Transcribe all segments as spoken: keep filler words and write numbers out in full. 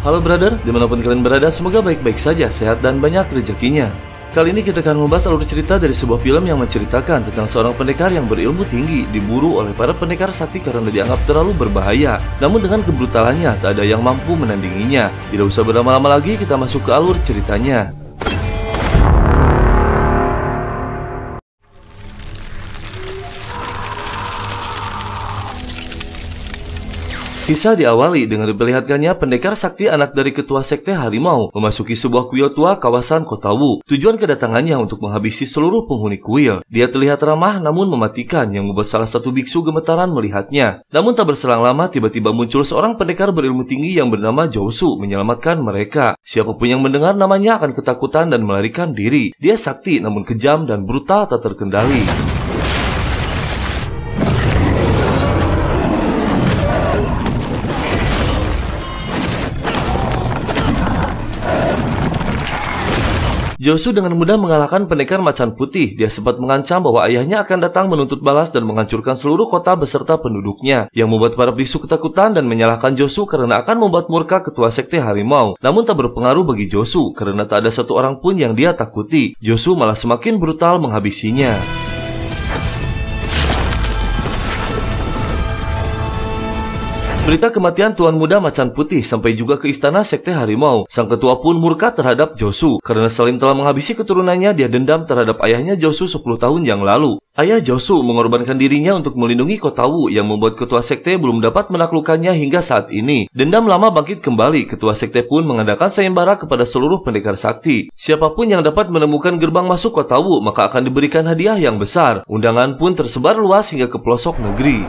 Halo brother, dimanapun kalian berada, semoga baik-baik saja, sehat dan banyak rezekinya. Kali ini kita akan membahas alur cerita dari sebuah film yang menceritakan tentang seorang pendekar yang berilmu tinggi diburu oleh para pendekar sakti karena dianggap terlalu berbahaya. Namun dengan kebrutalannya, tak ada yang mampu menandinginya. Tidak usah berlama-lama lagi, kita masuk ke alur ceritanya. Kisah diawali dengan diperlihatkannya pendekar sakti anak dari ketua sekte harimau memasuki sebuah kuil tua kawasan Kota Wu. Tujuan kedatangannya untuk menghabisi seluruh penghuni kuil. Dia terlihat ramah namun mematikan yang membuat salah satu biksu gemetaran melihatnya. Namun tak berselang lama tiba-tiba muncul seorang pendekar berilmu tinggi yang bernama Joshua menyelamatkan mereka. Siapapun yang mendengar namanya akan ketakutan dan melarikan diri. Dia sakti namun kejam dan brutal tak terkendali. Joshua dengan mudah mengalahkan pendekar macan putih. Dia sempat mengancam bahwa ayahnya akan datang menuntut balas dan menghancurkan seluruh kota beserta penduduknya, yang membuat para biksu ketakutan dan menyalahkan Joshua karena akan membuat murka ketua sekte harimau. Namun tak berpengaruh bagi Joshua karena tak ada satu orang pun yang dia takuti. Joshua malah semakin brutal menghabisinya. Berita kematian Tuan Muda Macan Putih sampai juga ke istana sekte harimau. Sang ketua pun murka terhadap Joshua karena selain telah menghabisi keturunannya, dia dendam terhadap ayahnya Joshua sepuluh tahun yang lalu. Ayah Joshua mengorbankan dirinya untuk melindungi Kota Wu yang membuat ketua sekte belum dapat menaklukkannya hingga saat ini. Dendam lama bangkit kembali. Ketua sekte pun mengadakan sayembara kepada seluruh pendekar sakti. Siapapun yang dapat menemukan gerbang masuk Kota Wu maka akan diberikan hadiah yang besar. Undangan pun tersebar luas hingga ke pelosok negeri.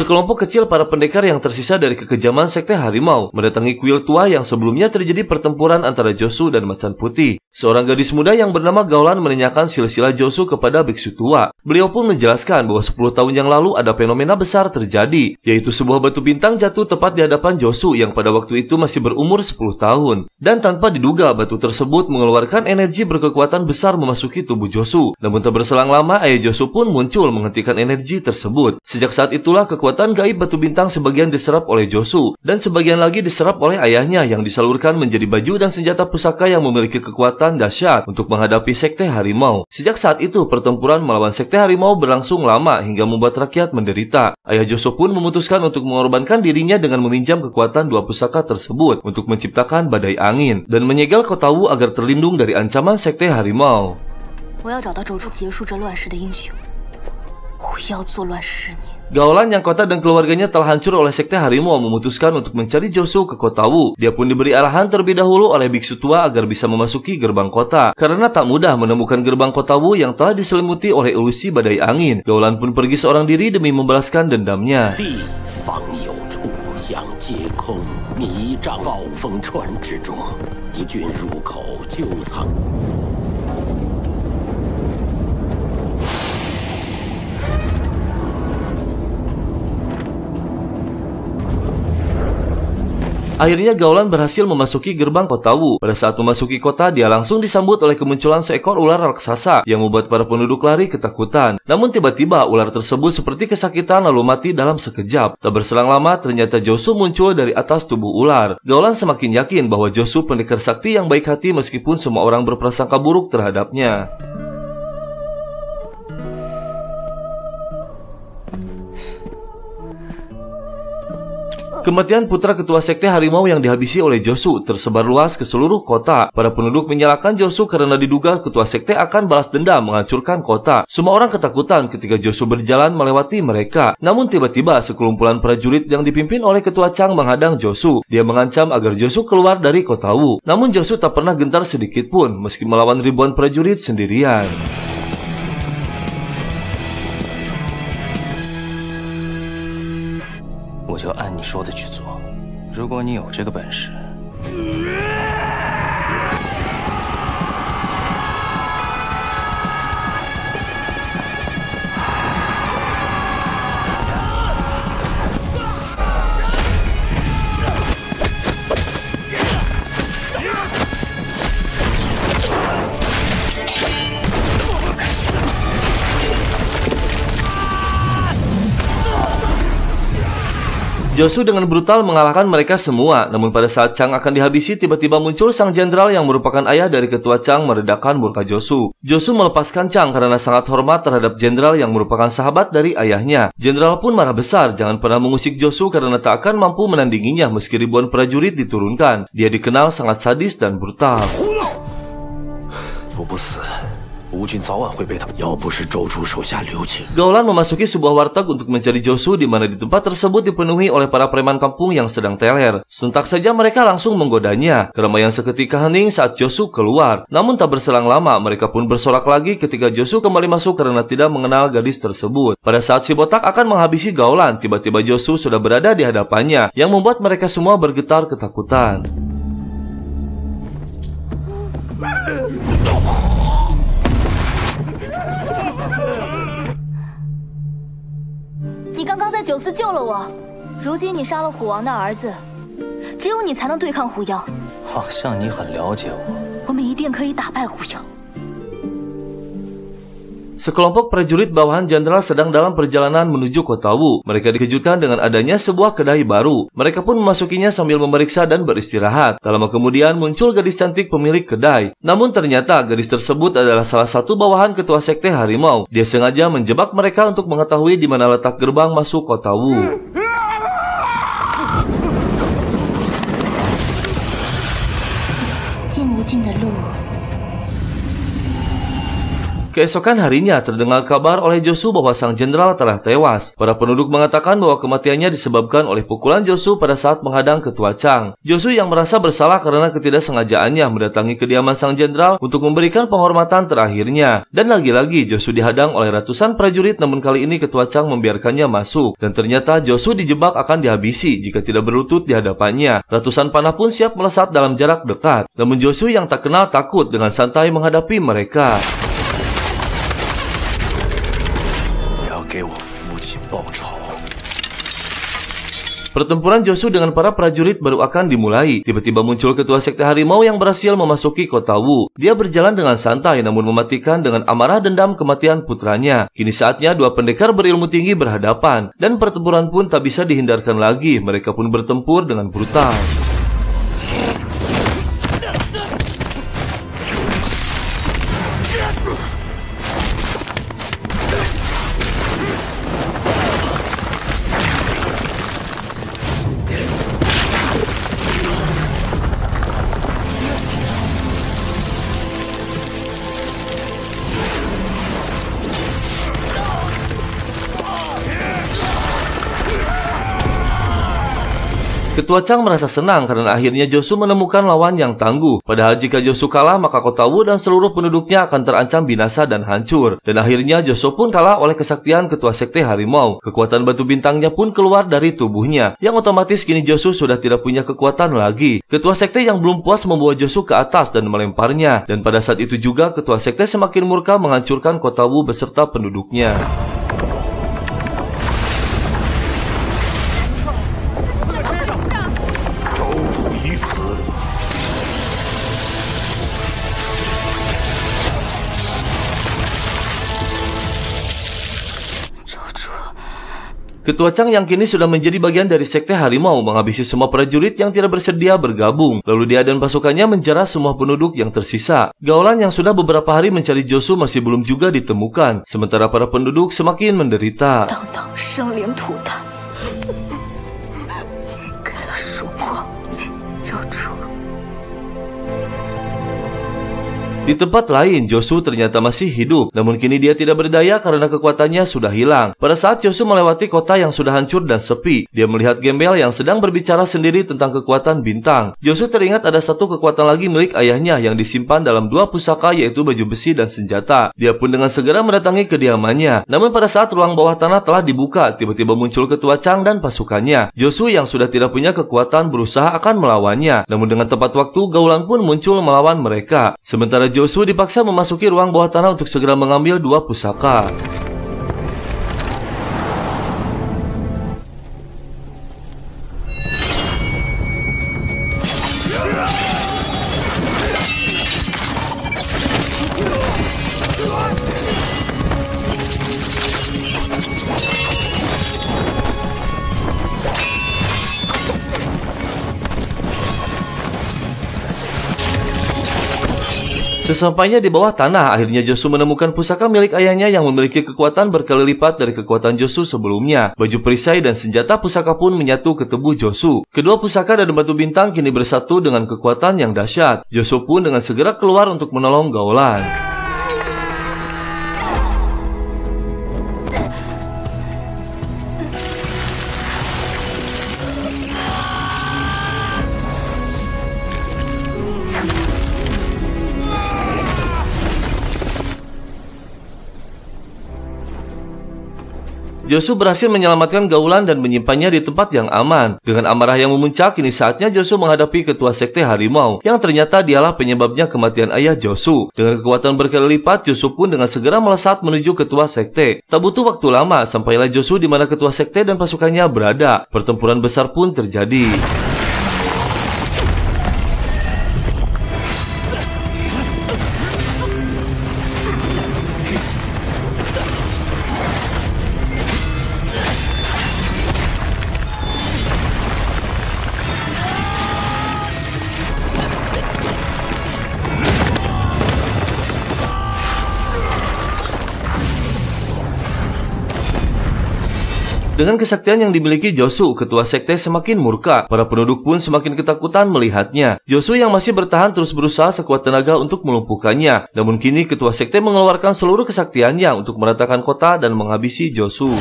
Sekelompok kecil para pendekar yang tersisa dari kekejaman sekte harimau mendatangi kuil tua yang sebelumnya terjadi pertempuran antara Joshua dan Macan Putih. Seorang gadis muda yang bernama Gaolan menanyakan silsilah Joshua kepada biksu tua. Beliau pun menjelaskan bahwa sepuluh tahun yang lalu ada fenomena besar terjadi, yaitu sebuah batu bintang jatuh tepat di hadapan Joshua yang pada waktu itu masih berumur sepuluh tahun. Dan tanpa diduga, batu tersebut mengeluarkan energi berkekuatan besar memasuki tubuh Joshua. Namun tak berselang lama, ayah Joshua pun muncul menghentikan energi tersebut. Sejak saat itulah kekuatan Kekuatan gaib batu bintang sebagian diserap oleh Joshua dan sebagian lagi diserap oleh ayahnya yang disalurkan menjadi baju dan senjata pusaka yang memiliki kekuatan dahsyat untuk menghadapi sekte harimau. Sejak saat itu pertempuran melawan sekte harimau berlangsung lama hingga membuat rakyat menderita. Ayah Joshua pun memutuskan untuk mengorbankan dirinya dengan meminjam kekuatan dua pusaka tersebut untuk menciptakan badai angin dan menyegel Kota Wu agar terlindung dari ancaman sekte harimau. Gaolan yang kota dan keluarganya telah hancur oleh sekte harimau memutuskan untuk mencari Joshua ke Kota Wu. Dia pun diberi arahan terlebih dahulu oleh biksu tua agar bisa memasuki gerbang kota. Karena tak mudah menemukan gerbang Kota Wu yang telah diselimuti oleh ilusi badai angin, Gaolan pun pergi seorang diri demi membalaskan dendamnya. Akhirnya Gaolan berhasil memasuki gerbang Kota Wu. Pada saat memasuki kota, dia langsung disambut oleh kemunculan seekor ular raksasa yang membuat para penduduk lari ketakutan. Namun tiba-tiba ular tersebut seperti kesakitan lalu mati dalam sekejap. Tak berselang lama, ternyata Joshua muncul dari atas tubuh ular. Gaolan semakin yakin bahwa Joshua pendekar sakti yang baik hati meskipun semua orang berprasangka buruk terhadapnya. Kematian putra ketua sekte harimau yang dihabisi oleh Joshua tersebar luas ke seluruh kota. Para penduduk menyalahkan Joshua karena diduga ketua sekte akan balas dendam menghancurkan kota. Semua orang ketakutan ketika Joshua berjalan melewati mereka. Namun tiba-tiba sekelumpulan prajurit yang dipimpin oleh ketua Chang menghadang Joshua. Dia mengancam agar Joshua keluar dari Kota Wu. Namun Joshua tak pernah gentar sedikit pun meski melawan ribuan prajurit sendirian. Joshua dengan brutal mengalahkan mereka semua, namun pada saat Chang akan dihabisi, tiba-tiba muncul sang jenderal yang merupakan ayah dari ketua Chang meredakan murka Joshua. Joshua melepaskan Chang karena sangat hormat terhadap jenderal yang merupakan sahabat dari ayahnya. Jenderal pun marah besar, jangan pernah mengusik Joshua karena tak akan mampu menandinginya meski ribuan prajurit diturunkan. Dia dikenal sangat sadis dan brutal. Gaolan memasuki sebuah warteg untuk mencari Joshua di mana di tempat tersebut dipenuhi oleh para preman kampung yang sedang teler. Sentak saja mereka langsung menggodanya. Keramaian seketika hening saat Joshua keluar. Namun tak berselang lama mereka pun bersorak lagi ketika Joshua kembali masuk karena tidak mengenal gadis tersebut. Pada saat si botak akan menghabisi Gaolan, tiba-tiba Joshua sudah berada di hadapannya yang membuat mereka semua bergetar ketakutan. Sekelompok prajurit bawahan jenderal sedang dalam perjalanan menuju Kota Wu. Mereka dikejutkan dengan adanya sebuah kedai baru. Mereka pun memasukinya sambil memeriksa dan beristirahat. Tak lama kemudian muncul gadis cantik pemilik kedai. Namun ternyata gadis tersebut adalah salah satu bawahan ketua Sekte Harimau. Dia sengaja menjebak mereka untuk mengetahui di mana letak gerbang masuk Kota Wu. Keesokan harinya terdengar kabar oleh Joshua bahwa sang jenderal telah tewas. Para penduduk mengatakan bahwa kematiannya disebabkan oleh pukulan Joshua pada saat menghadang ketua Chang. Joshua yang merasa bersalah karena ketidaksengajaannya mendatangi kediaman sang jenderal untuk memberikan penghormatan terakhirnya. Dan lagi-lagi Joshua dihadang oleh ratusan prajurit, namun kali ini ketua Chang membiarkannya masuk. Dan ternyata Joshua dijebak akan dihabisi jika tidak berlutut di hadapannya. Ratusan panah pun siap melesat dalam jarak dekat. Namun Joshua yang tak kenal takut dengan santai menghadapi mereka. Pertempuran Joshua dengan para prajurit baru akan dimulai. Tiba-tiba muncul ketua Sekte Harimau yang berhasil memasuki Kota Wu. Dia berjalan dengan santai namun mematikan dengan amarah dendam kematian putranya. Kini saatnya dua pendekar berilmu tinggi berhadapan. Dan pertempuran pun tak bisa dihindarkan lagi. Mereka pun bertempur dengan brutal. Ketua Chang merasa senang karena akhirnya Joshua menemukan lawan yang tangguh. Padahal jika Joshua kalah maka Kota Wu dan seluruh penduduknya akan terancam binasa dan hancur. Dan akhirnya Joshua pun kalah oleh kesaktian ketua Sekte Harimau. Kekuatan batu bintangnya pun keluar dari tubuhnya, yang otomatis kini Joshua sudah tidak punya kekuatan lagi. Ketua Sekte yang belum puas membawa Joshua ke atas dan melemparnya. Dan pada saat itu juga ketua Sekte semakin murka menghancurkan Kota Wu beserta penduduknya. Ketua Chang yang kini sudah menjadi bagian dari Sekte Harimau menghabisi semua prajurit yang tidak bersedia bergabung. Lalu dia dan pasukannya menjarah semua penduduk yang tersisa. Gaolan yang sudah beberapa hari mencari Joshua masih belum juga ditemukan. Sementara para penduduk semakin menderita. Di tempat lain, Joshua ternyata masih hidup. Namun kini dia tidak berdaya karena kekuatannya sudah hilang. Pada saat Joshua melewati kota yang sudah hancur dan sepi, dia melihat Gembel yang sedang berbicara sendiri tentang kekuatan bintang. Joshua teringat ada satu kekuatan lagi milik ayahnya yang disimpan dalam dua pusaka, yaitu baju besi dan senjata. Dia pun dengan segera mendatangi kediamannya. Namun pada saat ruang bawah tanah telah dibuka, tiba-tiba muncul ketua Chang dan pasukannya. Joshua yang sudah tidak punya kekuatan berusaha akan melawannya. Namun dengan tepat waktu, Gaolan pun muncul melawan mereka. Sementara Joshua dipaksa memasuki ruang bawah tanah untuk segera mengambil dua pusaka. Sesampainya di bawah tanah, akhirnya Joshua menemukan pusaka milik ayahnya yang memiliki kekuatan berkali lipat dari kekuatan Joshua sebelumnya. Baju perisai dan senjata pusaka pun menyatu ke tubuh Joshua. Kedua pusaka dan batu bintang kini bersatu dengan kekuatan yang dahsyat. Joshua pun dengan segera keluar untuk menolong Gaolan. Joshua berhasil menyelamatkan Gaolan dan menyimpannya di tempat yang aman. Dengan amarah yang memuncak, kini saatnya Joshua menghadapi ketua sekte harimau, yang ternyata dialah penyebabnya kematian ayah Joshua. Dengan kekuatan berkali lipat, Joshua pun dengan segera melesat menuju ketua sekte. Tak butuh waktu lama, sampailah Joshua di mana ketua sekte dan pasukannya berada. Pertempuran besar pun terjadi. Dengan kesaktian yang dimiliki Joshua, ketua sekte semakin murka. Para penduduk pun semakin ketakutan melihatnya. Joshua yang masih bertahan terus berusaha sekuat tenaga untuk melumpuhkannya. Namun kini ketua sekte mengeluarkan seluruh kesaktiannya untuk meratakan kota dan menghabisi Joshua.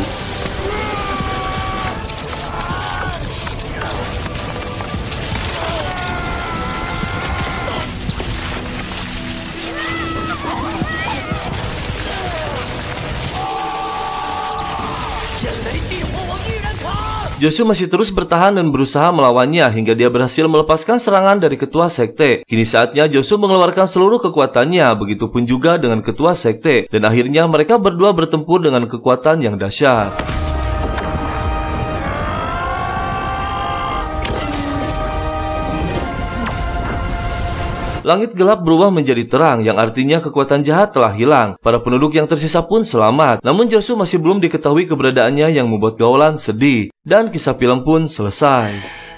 Joshua masih terus bertahan dan berusaha melawannya hingga dia berhasil melepaskan serangan dari ketua sekte. Kini saatnya Joshua mengeluarkan seluruh kekuatannya, begitupun juga dengan ketua sekte. Dan akhirnya mereka berdua bertempur dengan kekuatan yang dahsyat. Langit gelap berubah menjadi terang, yang artinya kekuatan jahat telah hilang. Para penduduk yang tersisa pun selamat. Namun Joshua masih belum diketahui keberadaannya yang membuat Gaolan sedih. Dan kisah film pun selesai.